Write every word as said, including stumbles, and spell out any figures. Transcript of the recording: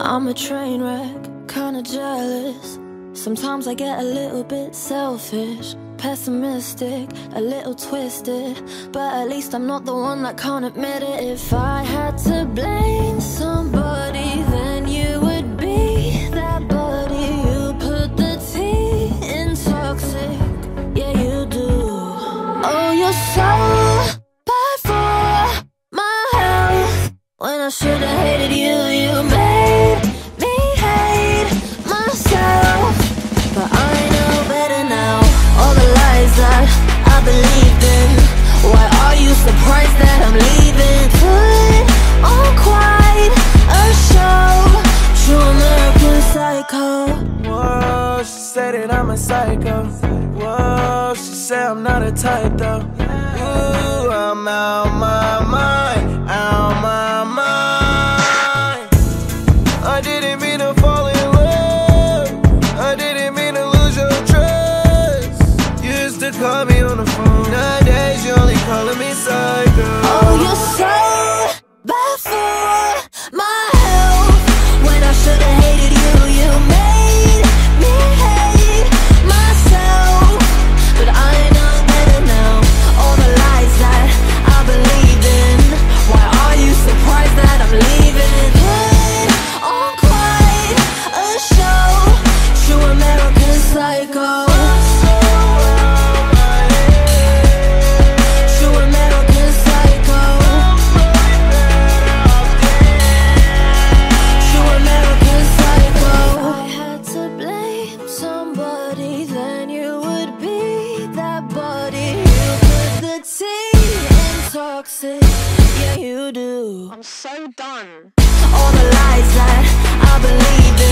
I'm a train wreck, kinda jealous. Sometimes I get a little bit selfish, pessimistic, a little twisted. But at least I'm not the one that can't admit it. If I had to blame somebody, then you would be that buddy. You put the tea in toxic, yeah you do. Oh, you're so bad for my health. When I should've hated you, you made me hate myself. But I know better now. All the lies that I believed in, why are you surprised that I'm leaving? Put on quite a show, true American psycho. Whoa, she said that I'm a psycho. Whoa, she said I'm not a type though. Ooh, I'm out my mind, out my mind. I didn't mean to fall in love, I didn't mean to lose your trust. You used to call me on the phone, nowadays you only calling me psycho. Oh, you're so bad for my health. When I should've hated you, you made me hate myself. But I know better now. All the lies that I believe in, why are you surprised that I'm leaving? Put on quite a show, true American psycho. True American psycho. True American psycho. If I had to blame somebody, then you would be that buddy. You put the tea in toxic, yeah you do. I'm so done. All the lies that I believe in,